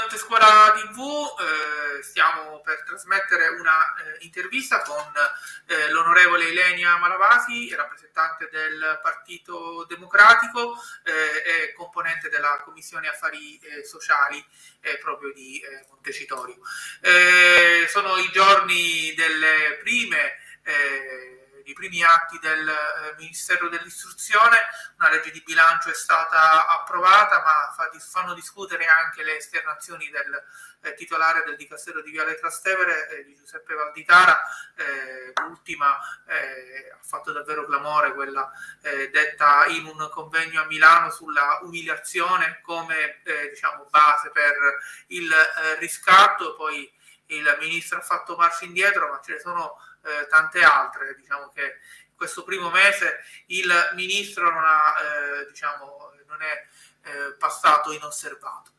Studente Scuola TV, stiamo per trasmettere una intervista con l'onorevole Ilenia Malavasi, rappresentante del Partito Democratico e componente della Commissione Affari Sociali proprio di Montecitorio. Sono i giorni delle prime i primi atti del Ministero dell'Istruzione. Una legge di bilancio è stata approvata, ma fanno discutere anche le esternazioni del titolare del Dicastero di Viale Trastevere, di Giuseppe Valditara. L'ultima ha fatto davvero clamore, quella detta in un convegno a Milano sulla umiliazione come base per il riscatto. Poi il ministro ha fatto marcia indietro, ma ce ne sono tante altre. Diciamo che in questo primo mese il ministro non è passato inosservato.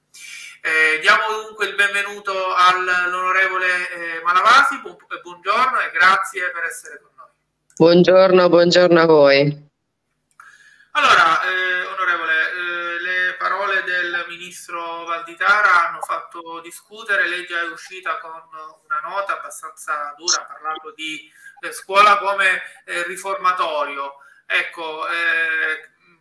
Diamo dunque il benvenuto all'onorevole Malavasi. Buongiorno e grazie per essere con noi. Buongiorno, buongiorno a voi. Allora, onorevole, le parole del ministro Valditara hanno fatto discutere. Lei già è uscita con una nota abbastanza dura, ha parlato di scuola come riformatorio. Ecco,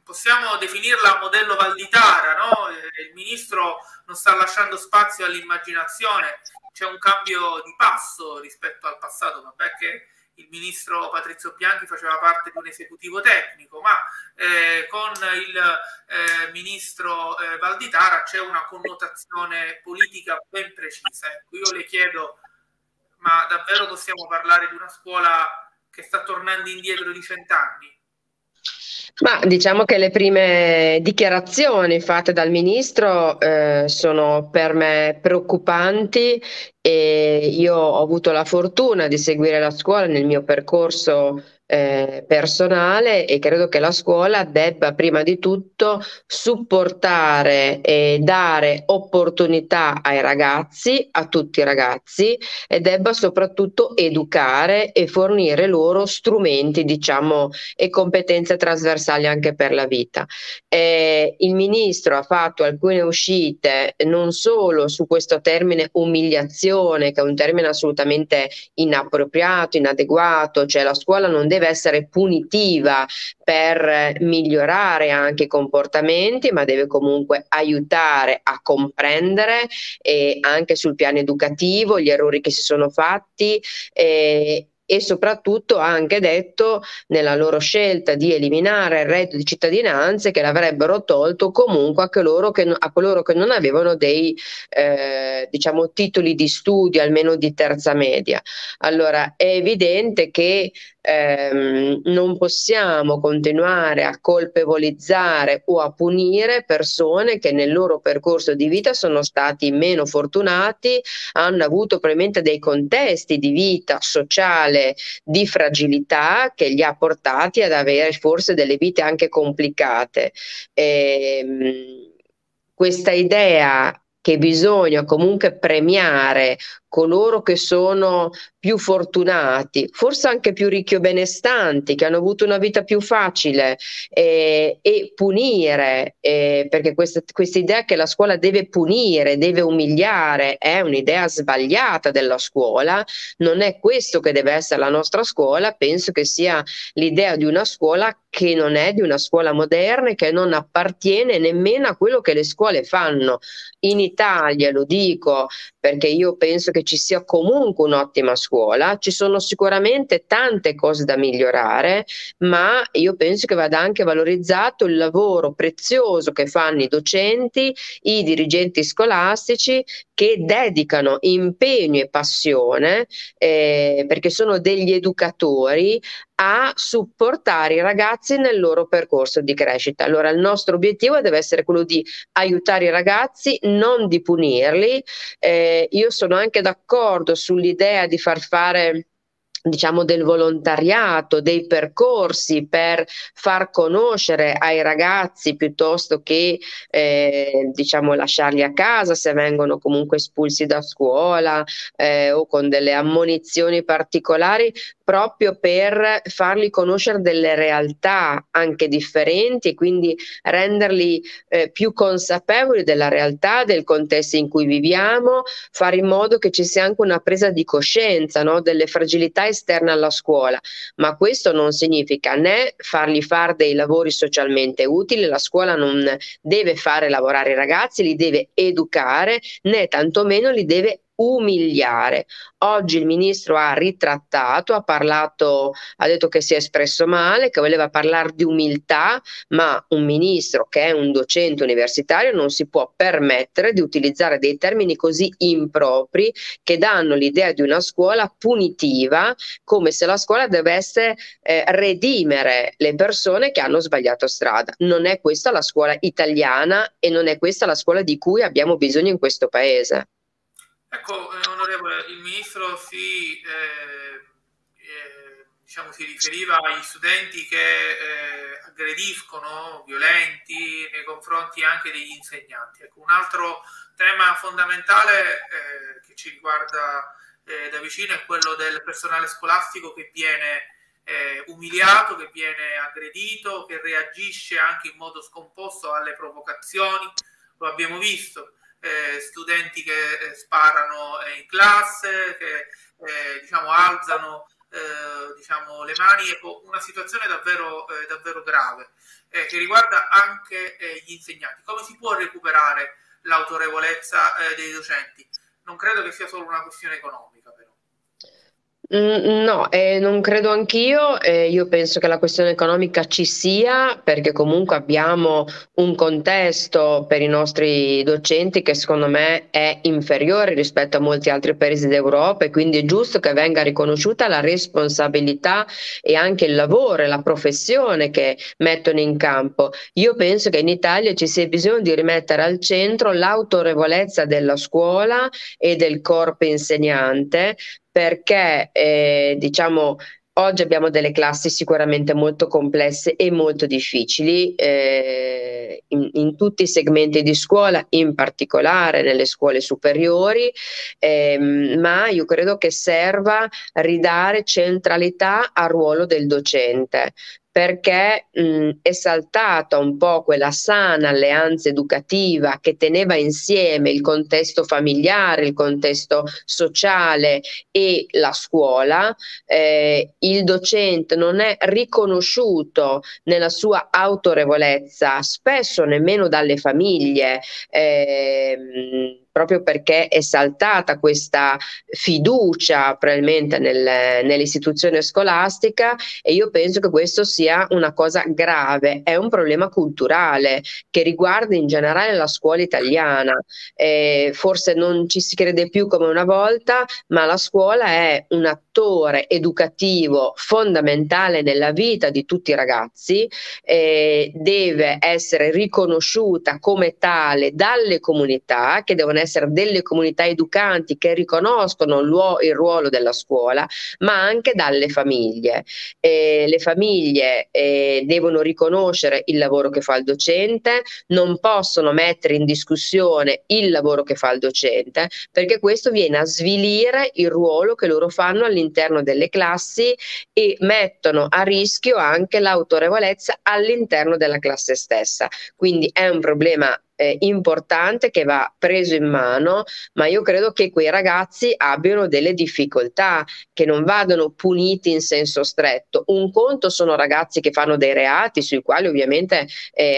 possiamo definirla modello Valditara, no? Il ministro non sta lasciando spazio all'immaginazione, c'è un cambio di passo rispetto al passato, vabbè che il ministro Patrizio Bianchi faceva parte di un esecutivo tecnico, ma con il ministro Valditara c'è una connotazione politica ben precisa. Io le chiedo, ma davvero possiamo parlare di una scuola che sta tornando indietro di 100 anni? Ma diciamo che le prime dichiarazioni fatte dal ministro sono per me preoccupanti, e io ho avuto la fortuna di seguire la scuola nel mio percorso personale, e credo che la scuola debba prima di tutto supportare e dare opportunità ai ragazzi, a tutti i ragazzi, e debba soprattutto educare e fornire loro strumenti, e competenze trasversali anche per la vita. Il ministro ha fatto alcune uscite non solo su questo termine umiliazione, che è un termine assolutamente inappropriato, inadeguato, cioè la scuola non deve essere punitiva per migliorare anche i comportamenti, ma deve comunque aiutare a comprendere anche sul piano educativo gli errori che si sono fatti, e soprattutto ha anche detto nella loro scelta di eliminare il reddito di cittadinanza, che l'avrebbero tolto comunque a coloro che non avevano dei titoli di studio almeno di terza media. Allora è evidente che non possiamo continuare a colpevolizzare o a punire persone che nel loro percorso di vita sono stati meno fortunati, hanno avuto probabilmente dei contesti di vita sociale di fragilità che li ha portati ad avere forse delle vite anche complicate. Questa idea che bisogna comunque premiare coloro che sono più fortunati, forse anche più ricchi o benestanti, che hanno avuto una vita più facile, e punire, perché questa idea che la scuola deve punire, deve umiliare, è un'idea sbagliata della scuola. Non è questo che deve essere la nostra scuola. Penso che sia l'idea di una scuola che non è di una scuola moderna e che non appartiene nemmeno a quello che le scuole fanno. In Italia, lo dico perché io penso che ci sia comunque un'ottima scuola, ci sono sicuramente tante cose da migliorare, ma io penso che vada anche valorizzato il lavoro prezioso che fanno i docenti, i dirigenti scolastici, che dedicano impegno e passione, perché sono degli educatori, a supportare i ragazzi nel loro percorso di crescita. Allora il nostro obiettivo deve essere quello di aiutare i ragazzi, non di punirli. Io sono anche d'accordo sull'idea di far fare diciamo del volontariato, dei percorsi per far conoscere ai ragazzi piuttosto che diciamo lasciarli a casa se vengono comunque espulsi da scuola o con delle ammonizioni particolari, proprio per farli conoscere delle realtà anche differenti e quindi renderli più consapevoli della realtà, del contesto in cui viviamo, fare in modo che ci sia anche una presa di coscienza, no, delle fragilità esterne alla scuola. Ma questo non significa né fargli fare dei lavori socialmente utili, la scuola non deve fare lavorare i ragazzi, li deve educare, né tantomeno li deve umiliare. Oggi il ministro ha ritrattato, ha detto che si è espresso male, che voleva parlare di umiltà, ma un ministro che è un docente universitario non si può permettere di utilizzare dei termini così impropri che danno l'idea di una scuola punitiva, come se la scuola dovesse redimere le persone che hanno sbagliato strada. Non è questa la scuola italiana e non è questa la scuola di cui abbiamo bisogno in questo paese. Ecco, onorevole, il ministro si riferiva agli studenti che aggrediscono, violenti nei confronti anche degli insegnanti. Ecco, un altro tema fondamentale che ci riguarda da vicino è quello del personale scolastico che viene umiliato, che viene aggredito, che reagisce anche in modo scomposto alle provocazioni, lo abbiamo visto. Studenti che sparano in classe, che alzano le mani, ecco, una situazione davvero, davvero grave che riguarda anche gli insegnanti. Come si può recuperare l'autorevolezza dei docenti? Non credo che sia solo una questione economica, però. No, non credo anch'io, io penso che la questione economica ci sia, perché comunque abbiamo un contesto per i nostri docenti che secondo me è inferiore rispetto a molti altri paesi d'Europa, e quindi è giusto che venga riconosciuta la responsabilità e anche il lavoro e la professione che mettono in campo. Io penso che in Italia ci sia bisogno di rimettere al centro l'autorevolezza della scuola e del corpo insegnante, perché oggi abbiamo delle classi sicuramente molto complesse e molto difficili in tutti i segmenti di scuola, in particolare nelle scuole superiori, ma io credo che serva ridare centralità al ruolo del docente, perché è saltata un po' quella sana alleanza educativa che teneva insieme il contesto familiare, il contesto sociale e la scuola. Il docente non è riconosciuto nella sua autorevolezza, spesso nemmeno dalle famiglie, proprio perché è saltata questa fiducia probabilmente nell'istituzione scolastica, e io penso che questo sia una cosa grave, è un problema culturale che riguarda in generale la scuola italiana. Forse non ci si crede più come una volta, ma la scuola è un attore educativo fondamentale nella vita di tutti i ragazzi, deve essere riconosciuta come tale dalle comunità, che devono essere delle comunità educanti che riconoscono il ruolo della scuola, ma anche dalle famiglie. Le famiglie devono riconoscere il lavoro che fa il docente, non possono mettere in discussione il lavoro che fa il docente, perché questo viene a svilire il ruolo che loro fanno all'interno delle classi e mettono a rischio anche l'autorevolezza all'interno della classe stessa. Quindi è un problema importante che va preso in mano, ma io credo che quei ragazzi abbiano delle difficoltà, che non vadano puniti in senso stretto. Un conto sono ragazzi che fanno dei reati sui quali ovviamente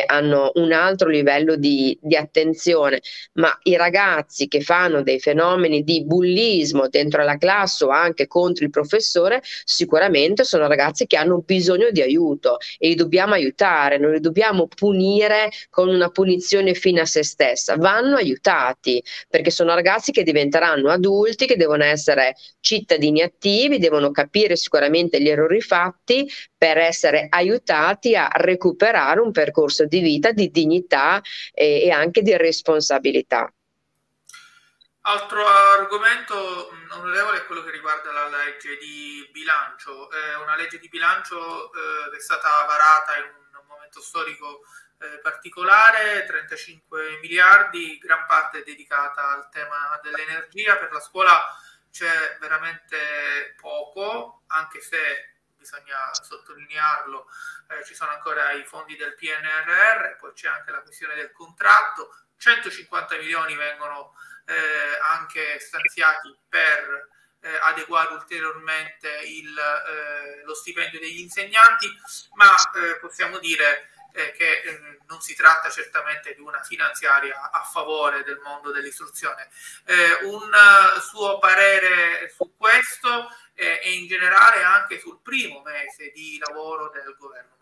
hanno un altro livello di attenzione, ma i ragazzi che fanno dei fenomeni di bullismo dentro la classe o anche contro il professore sicuramente sono ragazzi che hanno bisogno di aiuto, e li dobbiamo aiutare, non li dobbiamo punire con una punizione finale a se stessa, vanno aiutati, perché sono ragazzi che diventeranno adulti, che devono essere cittadini attivi, devono capire sicuramente gli errori fatti per essere aiutati a recuperare un percorso di vita, di dignità e anche di responsabilità. Altro argomento, onorevole, è quello che riguarda la legge di bilancio. Una legge di bilancio che è stata varata in un momento storico particolare, 35 miliardi, gran parte dedicata al tema dell'energia. Per la scuola c'è veramente poco, anche se bisogna sottolinearlo, ci sono ancora i fondi del PNRR, poi c'è anche la questione del contratto. 150 milioni vengono anche stanziati per adeguare ulteriormente lo stipendio degli insegnanti, ma possiamo dire che non si tratta certamente di una finanziaria a favore del mondo dell'istruzione. Un suo parere su questo e in generale anche sul primo mese di lavoro del governo?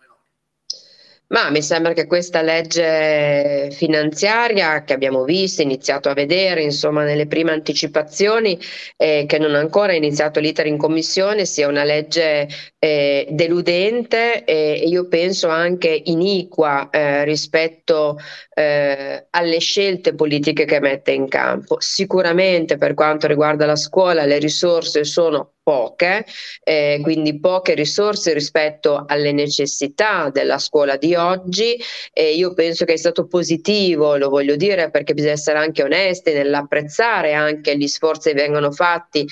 Ma mi sembra che questa legge finanziaria che abbiamo visto, iniziato a vedere insomma nelle prime anticipazioni, che non ha ancora iniziato l'iter in commissione, sia una legge deludente e io penso anche iniqua rispetto alle scelte politiche che mette in campo. Sicuramente per quanto riguarda la scuola le risorse sono poche, quindi poche risorse rispetto alle necessità della scuola di oggi, e io penso che è stato positivo, lo voglio dire perché bisogna essere anche onesti nell'apprezzare anche gli sforzi che vengono fatti,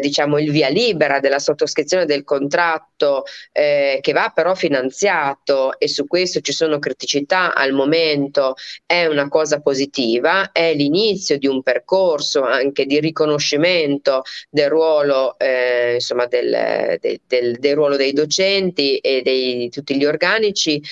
diciamo il via libera della sottoscrizione del contratto che va però finanziato, e su questo ci sono criticità al momento. È una cosa positiva, è l'inizio di un percorso anche di riconoscimento del ruolo, insomma del ruolo dei docenti e di tutti gli organici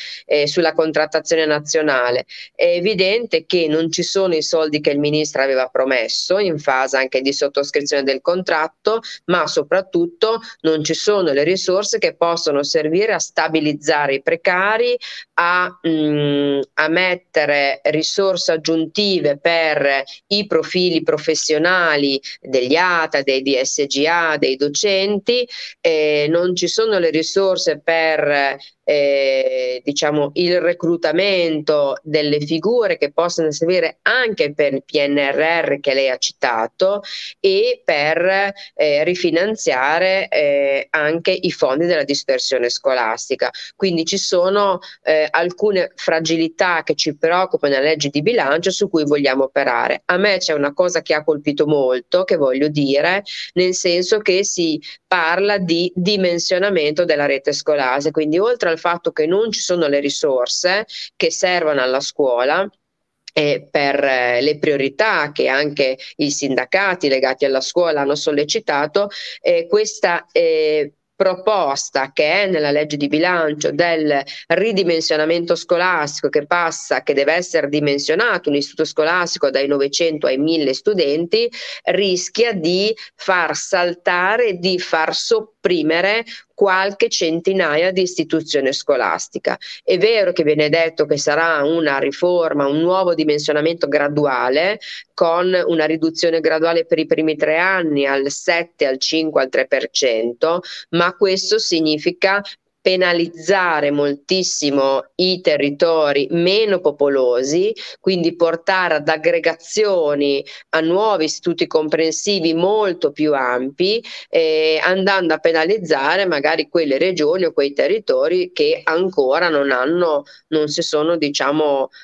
sulla contrattazione nazionale. È evidente che non ci sono i soldi che il ministro aveva promesso in fase anche di sottoscrizione del contratto, ma soprattutto non ci sono le risorse che possono servire a stabilizzare i precari, a mettere risorse aggiuntive per i profili professionali degli ATA, dei DSGA, dei docenti. Non ci sono le risorse per diciamo il reclutamento delle figure che possono servire anche per il PNRR che lei ha citato, e per rifinanziare anche i fondi della dispersione scolastica. Quindi ci sono alcune fragilità che ci preoccupano nella legge di bilancio su cui vogliamo operare. A me c'è una cosa che ha colpito molto, che voglio dire, nel senso che si parla di dimensionamento della rete scolastica, quindi oltre al fatto che non ci sono le risorse che servono alla scuola per le priorità che anche i sindacati legati alla scuola hanno sollecitato, questa proposta che è nella legge di bilancio del ridimensionamento scolastico che passa, che deve essere dimensionato un istituto scolastico dai 900 ai 1000 studenti, rischia di far saltare, di far sopprimere qualche centinaia di istituzioni scolastiche. È vero che viene detto che sarà una riforma, un nuovo dimensionamento graduale, con una riduzione graduale per i primi 3 anni al 7, al 5, al 3%, ma questo significa penalizzare moltissimo i territori meno popolosi, quindi portare ad aggregazioni, a nuovi istituti comprensivi molto più ampi, andando a penalizzare magari quelle regioni o quei territori che ancora non hanno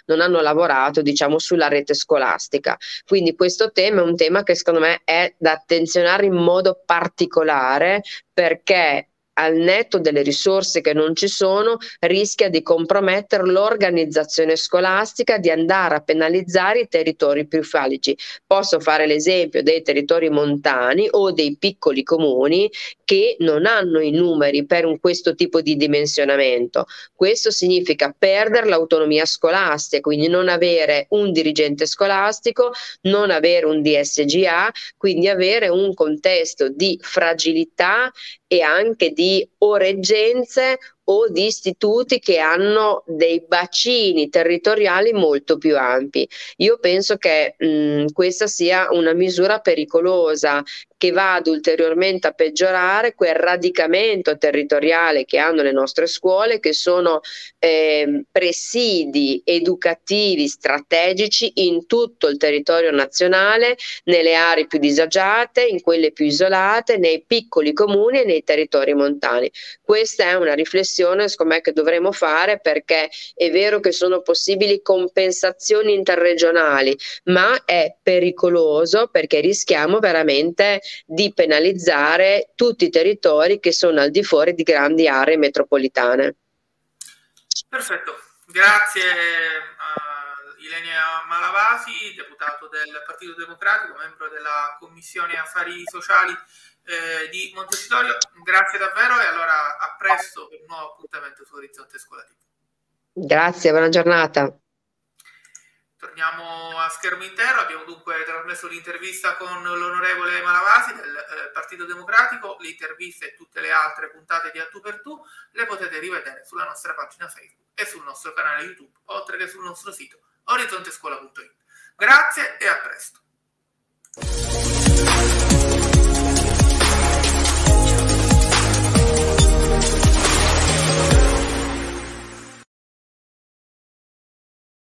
lavorato diciamo sulla rete scolastica. Quindi questo tema è un tema che secondo me è da attenzionare in modo particolare, perché al netto delle risorse che non ci sono, rischia di compromettere l'organizzazione scolastica, di andare a penalizzare i territori più fragili. Posso fare l'esempio dei territori montani o dei piccoli comuni che non hanno i numeri per questo tipo di dimensionamento. Questo significa perdere l'autonomia scolastica, quindi non avere un dirigente scolastico, non avere un DSGA, quindi avere un contesto di fragilità e anche di reggenze o di istituti che hanno dei bacini territoriali molto più ampi. Io penso che questa sia una misura pericolosa che va ad ulteriormente a peggiorare quel radicamento territoriale che hanno le nostre scuole, che sono presidi educativi strategici in tutto il territorio nazionale, nelle aree più disagiate, in quelle più isolate, nei piccoli comuni e nei territori montani. Questa è una riflessione, secondo me, che dovremo fare, perché è vero che sono possibili compensazioni interregionali, ma è pericoloso perché rischiamo veramente di penalizzare tutti i territori che sono al di fuori di grandi aree metropolitane. Perfetto, grazie a Ilenia Malavasi, deputato del Partito Democratico, membro della Commissione Affari Sociali di Montecitorio. Grazie davvero, e allora a presto per un nuovo appuntamento su Orizzonte Scolatico. Grazie, buona giornata. Torniamo a schermo intero. Abbiamo dunque trasmesso l'intervista con l'onorevole Malavasi del Partito Democratico. L'intervista e tutte le altre puntate di A Tu per Tu le potete rivedere sulla nostra pagina Facebook e sul nostro canale YouTube, oltre che sul nostro sito orizontescuola.it. Grazie e a presto.